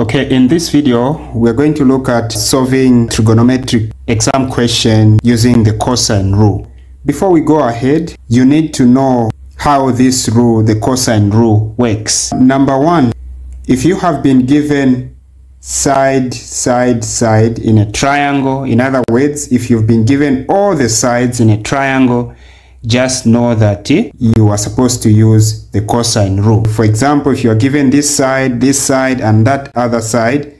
Okay, in this video, we're going to look at solving trigonometric exam question using the cosine rule. Before we go ahead, you need to know how this rule, the cosine rule, works. Number one, if you have been given side, side, side in a triangle, in other words, if you've been given all the sides in a triangle, just know that you are supposed to use the cosine rule. For example, if you are given this side, and that other side,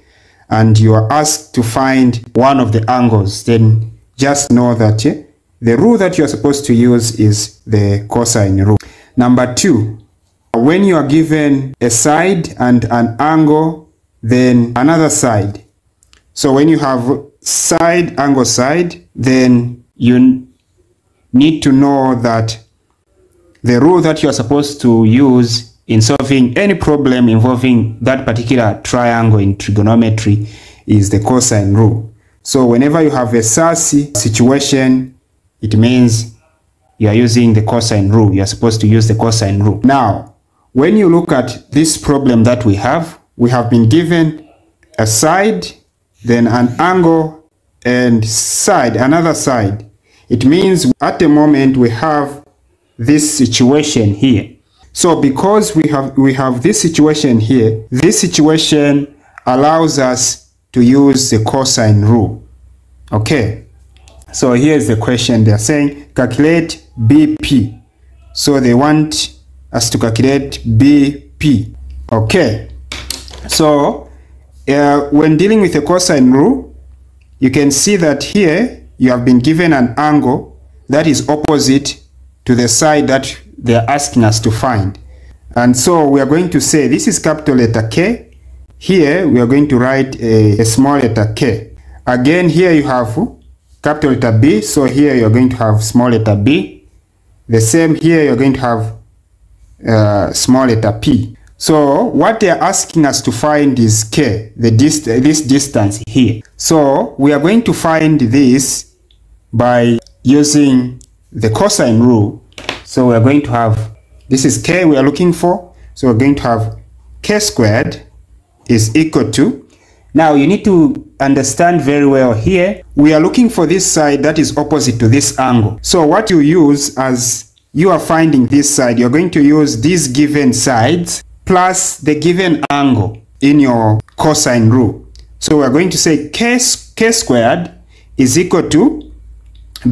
and you are asked to find one of the angles, then just know that the rule that you are supposed to use is the cosine rule. Number two, when you are given a side and an angle, then another side. So when you have side, angle, side, then you need to know that the rule that you are supposed to use in solving any problem involving that particular triangle in trigonometry is the cosine rule. So whenever you have a SASS situation, it means you are using the cosine rule. You are supposed to use the cosine rule. Now, when you look at this problem that we have been given a side, then an angle, and side, another side. It means at the moment we have this situation here. So because we have this situation here, this situation allows us to use the cosine rule. Okay, so here's the question. They're saying calculate BP. So they want us to calculate BP. Okay, so when dealing with the cosine rule, you can see that here you have been given an angle that is opposite to the side that they are asking us to find. And so we are going to say this is capital letter K. Here we are going to write a small letter K. Again, here you have capital letter B. So here you are going to have small letter B. The same here you are going to have small letter P. So what they are asking us to find is K, this distance here. So we are going to find this by using the cosine rule. So we are going to have, this is K we are looking for. So we are going to have K squared is equal to, now you need to understand very well here, we are looking for this side that is opposite to this angle. So what you use as you are finding this side, you are going to use these given sides plus the given angle in your cosine rule. So we're going to say K squared is equal to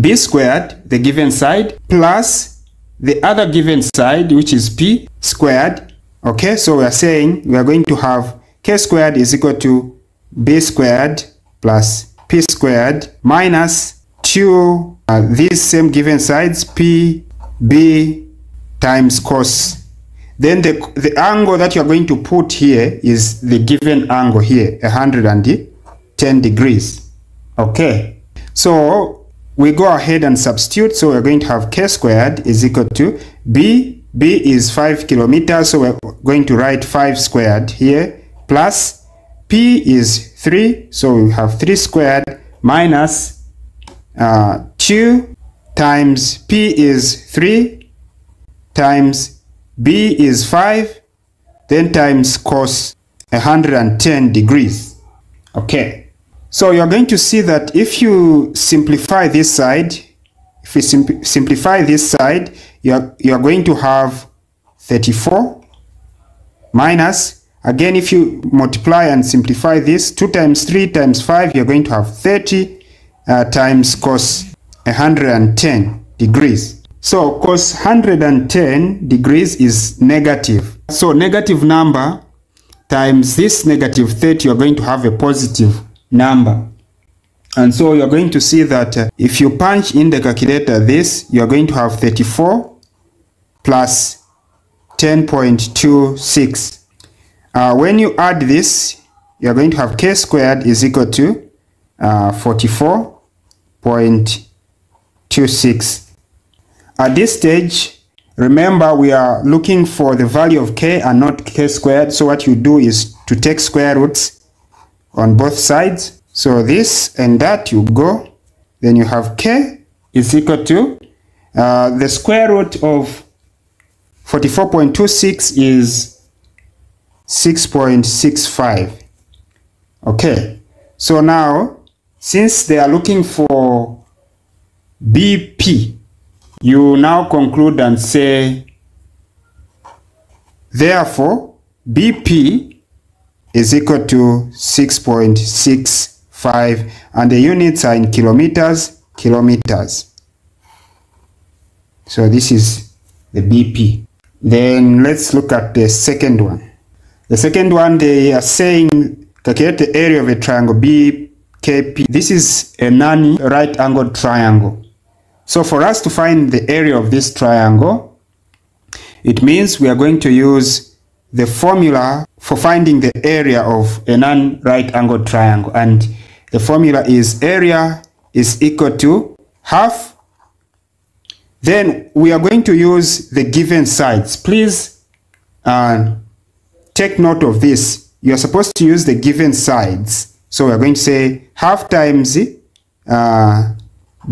B squared, the given side, plus the other given side, which is P squared. Okay, so we're saying we're going to have K squared is equal to B squared plus P squared minus two, these same given sides, P, B times cos. Then the angle that you're going to put here is the given angle here, 110 degrees. Okay, so we go ahead and substitute. So we're going to have K squared is equal to B. B is 5 kilometers. So we're going to write 5 squared here plus P is 3. So we have 3 squared minus 2 times P is 3 times B is 5, then times cos 110 degrees. Okay, so you're going to see that if you simplify this side, if you simplify this side, you're going to have 34 minus, again, if you multiply and simplify this, 2 times 3 times 5, you're going to have 30 times cos 110 degrees. So cos 110 degrees is negative. So negative number times this negative 30, you're going to have a positive number. And so you're going to see that if you punch in the calculator this, you're going to have 34 plus 10.26. When you add this, you're going to have K squared is equal to 44.26. At this stage, remember we are looking for the value of K and not K squared. So what you do is to take square roots on both sides. So this and that you go. Then you have K is equal to the square root of 44.26 is 6.65. Okay, so now since they are looking for BP, you now conclude and say, therefore, BP is equal to 6.65, and the units are in kilometers. So this is the BP. Then let's look at the second one. The second one, they are saying calculate the area of a triangle BKP. This is a non-right-angled triangle. So for us to find the area of this triangle, it means we are going to use the formula for finding the area of a non-right-angled triangle. And the formula is area is equal to half. Then we are going to use the given sides. Please take note of this. You are supposed to use the given sides. So we are going to say half times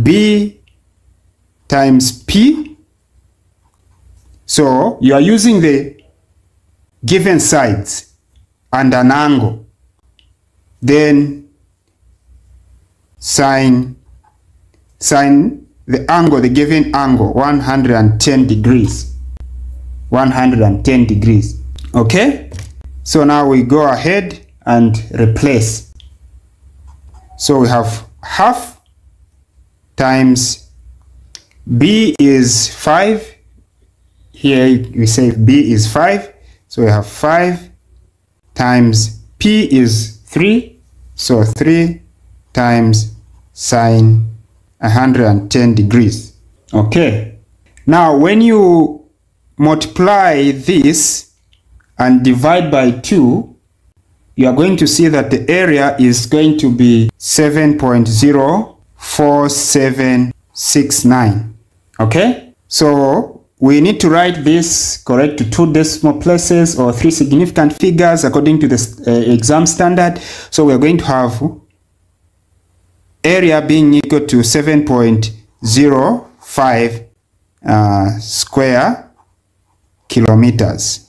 B times P. So you are using the given sides and an angle. Then sine the angle, the given angle, 110 degrees. Okay, so now we go ahead and replace. So we have half times B is 5. Here we say B is 5, so we have 5 times P is 3, so 3 times sine 110 degrees. Okay, now when you multiply this and divide by 2, you are going to see that the area is going to be 7.04769. Okay, so we need to write this correct to 2 decimal places or 3 significant figures according to the exam standard. So we are going to have area being equal to 7.05 square kilometers.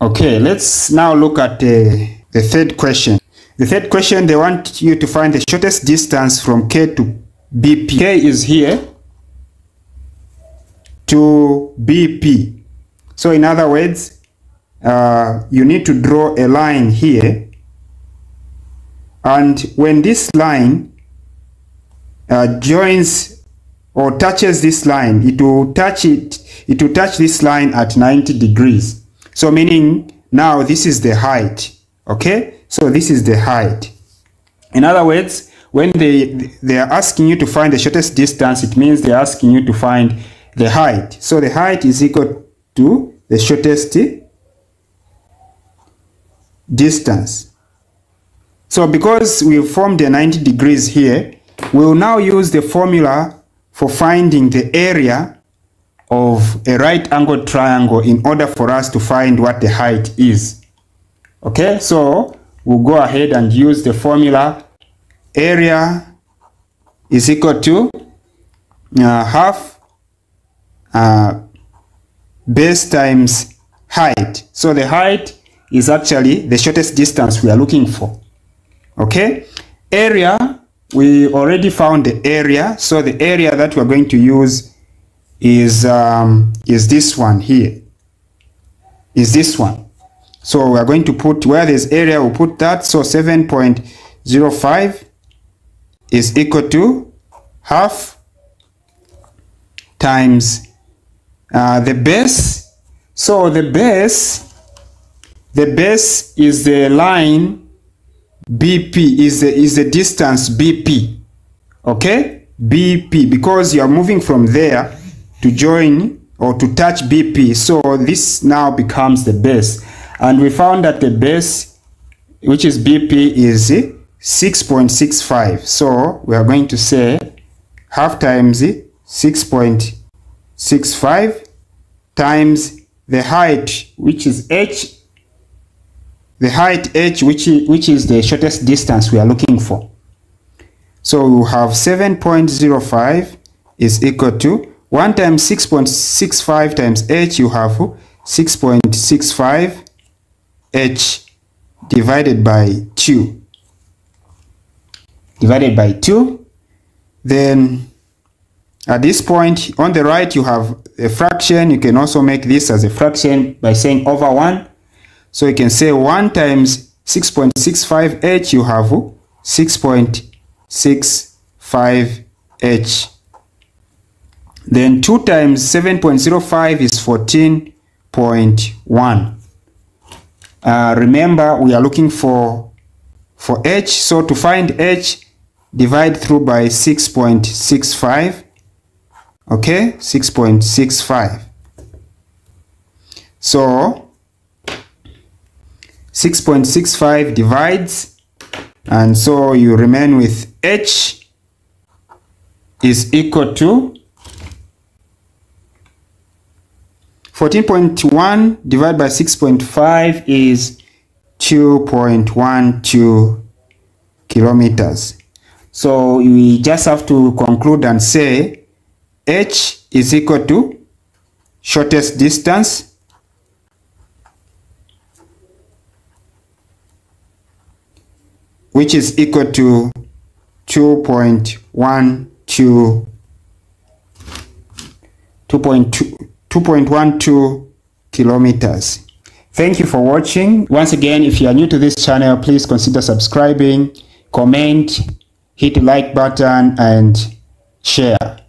Okay, let's now look at the third question. The third question, they want you to find the shortest distance from K to BP. K is here to BP. So in other words, you need to draw a line here. And when this line joins or touches this line, it will touch this line at 90 degrees. So meaning now this is the height. Okay, so this is the height. In other words, when they are asking you to find the shortest distance, it means they are asking you to find the height. So the height is equal to the shortest distance. So because we formed the 90 degrees here, we will now use the formula for finding the area of a right-angled triangle in order for us to find what the height is. Okay, so we'll go ahead and use the formula. Area is equal to half base times height. So the height is actually the shortest distance we are looking for. Okay, area, we already found the area, so the area that we're going to use is this one here. Is this one. So we're going to put, where this area, we'll put that. So 7.05 is equal to half times the base. So the base is the line BP, is the distance BP. Okay, BP, because you are moving from there to join or to touch BP, so this now becomes the base. And we found that the base, which is BP, is 6.65. So we are going to say half times 6.65 times the height, which is h. The height h, which is the shortest distance we are looking for. So we have 7.05 is equal to 1 times 6.65 times h. You have 6.65 h divided by 2. divided by 2. Then at this point on the right you have a fraction. You can also make this as a fraction by saying over 1. So you can say 1 times 6.65h, you have 6.65h. Then 2 times 7.05 is 14.1. Remember, we are looking for h, so to find h, divide through by 6.65. okay, 6.65. so 6.65 divides, and so you remain with h is equal to 14.1 divided by 6.5 is 2.12 kilometers. So we just have to conclude and say h is equal to shortest distance which is equal to 2.12 kilometers. Thank you for watching. Once again, if you are new to this channel, please consider subscribing, comment, hit the like button and share.